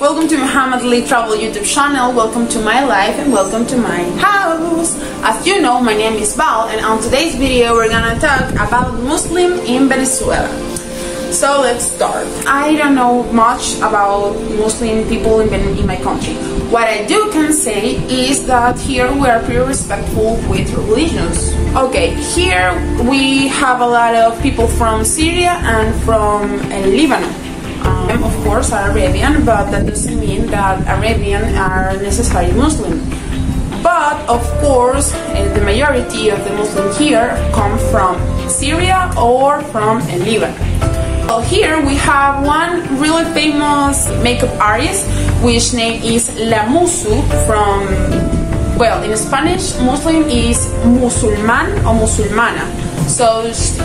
Welcome to Mohammed Ali Travel YouTube channel. Welcome to my life and welcome to my house. As you know, my name is Val, and on today's video we're gonna talk about Muslim in Venezuela. So let's start. I don't know much about Muslim people in my country. What I do can say is that here we are pretty respectful with religions. Okay, here we have a lot of people from Syria and from Lebanon. Of course are Arabian, but that doesn't mean that Arabian are necessarily Muslim. But of course the majority of the Muslims here come from Syria or from Lebanon. Well, here we have one really famous makeup artist which name is La Musu from, well, in Spanish Muslim is Musulman or Musulmana. So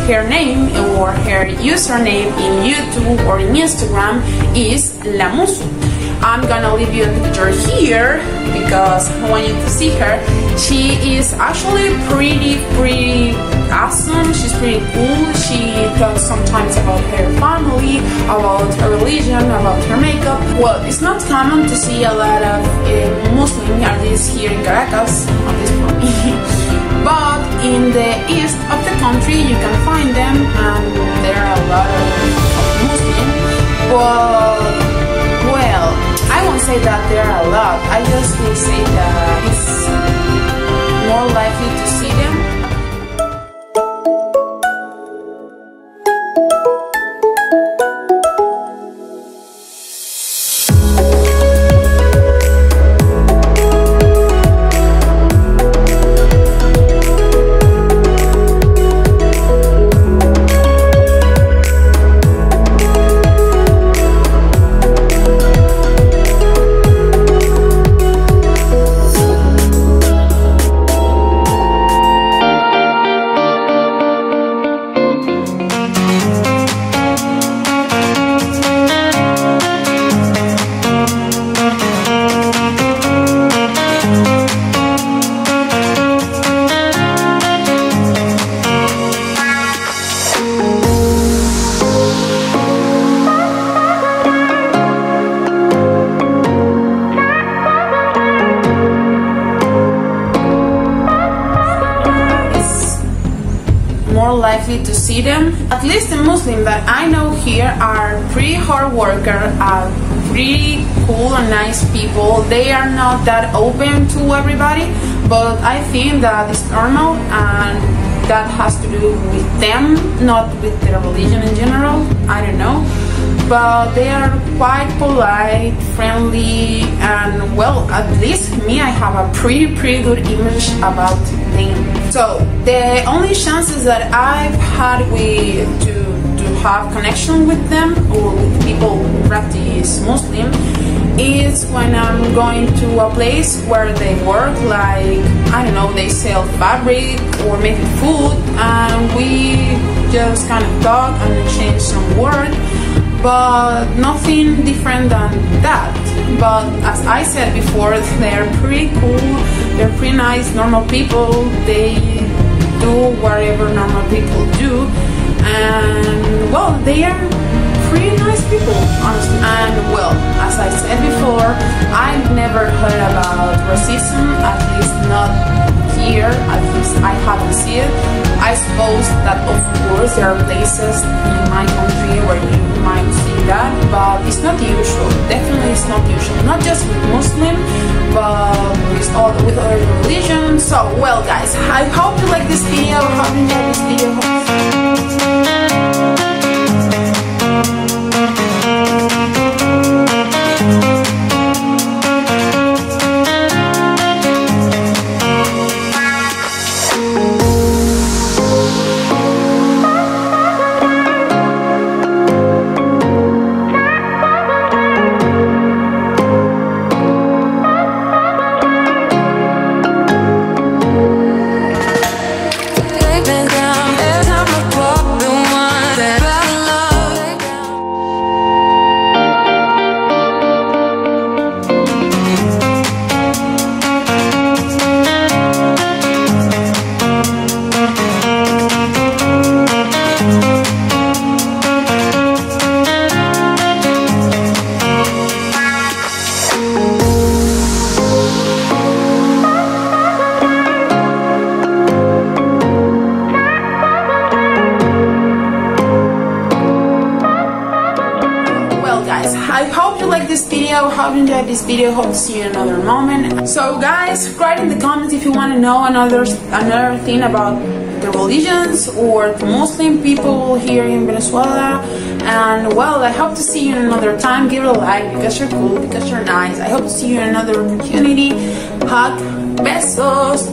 her name or her username in YouTube or in Instagram is La Musu. I'm gonna leave you a picture here because I want you to see her. She is actually pretty awesome. She's pretty cool. She talks sometimes about her family, about her religion, about her makeup. Well, it's not common to see a lot of Muslim artists here in Caracas, at least for me. But in the east of the country you can find them, and there are a lot of Muslims. Well, I won't say that there are a lot, I just will say that it's more likely to see them. Likely to see them. At least the Muslims that I know here are pretty hard workers, are pretty cool and nice people. They are not that open to everybody, but I think that it's normal and that has to do with them, not with their religion in general, I don't know. But they are quite polite, friendly, and well, at least me, I have a pretty good image about them. So the only chances that I've had to have connection with them or with people who practice Muslim is when I'm going to a place where they work, like, I don't know, they sell fabric or make food, and we just kind of talk and exchange some words. But nothing different than that. But as I said before, they're pretty cool, they're pretty nice, normal people. They do whatever normal people do, and well, they are pretty nice people, honestly. And well, as I said before, I've never heard about racism, at least not here, at least I haven't seen it. I suppose that of course there are places in my country where you might see that, but it's not usual, definitely it's not usual, not just with Muslim, but with other religions. So well guys, I hope you like this video, I hope you enjoyed this video. guys, I hope you like this video, hope you enjoyed this video, hope to see you in another moment. So guys, write in the comments if you want to know another thing about the religions or the Muslim people here in Venezuela. And well, I hope to see you another time. Give it a like because you're cool, because you're nice. I hope to see you in another opportunity. Hug, besos.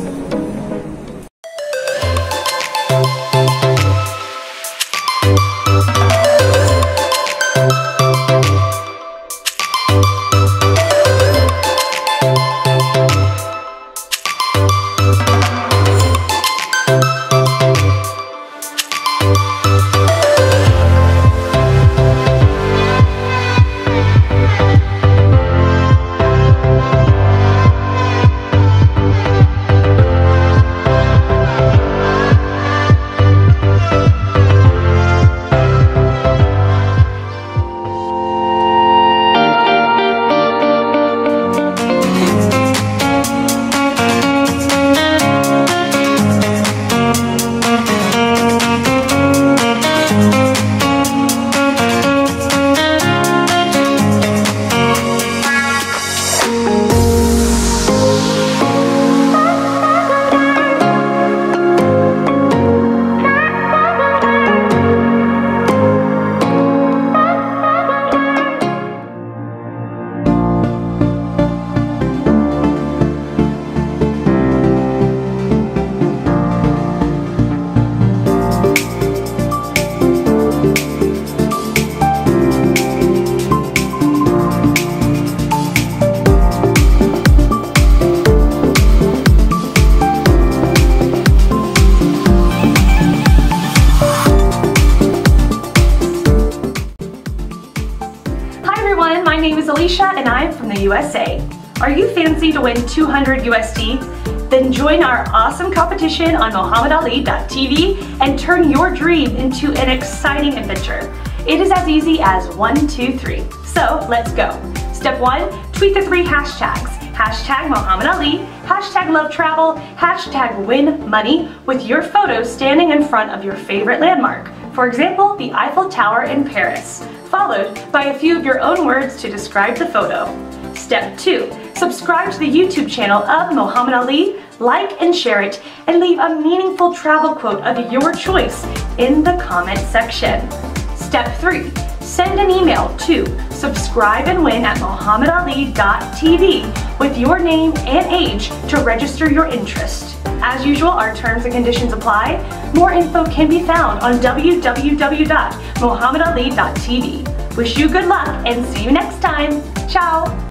My name is Alicia and I'm from the USA. Are you fancy to win $200 USD? Then join our awesome competition on MohammedAli.tv and turn your dream into an exciting adventure. It is as easy as 1, 2, 3. So let's go. Step 1, tweet the 3 hashtags. Hashtag Mohammed Ali, hashtag love travel, hashtag win money with your photo standing in front of your favorite landmark. For example, the Eiffel Tower in Paris, followed by a few of your own words to describe the photo. Step 2, subscribe to the YouTube channel of Mohammed Ali, like and share it, and leave a meaningful travel quote of your choice in the comment section. Step 3, send an email to subscribeandwin@mohammedali.tv with your name and age to register your interest. As usual, our terms and conditions apply. More info can be found on www.mohammedali.tv. Wish you good luck and see you next time. Ciao!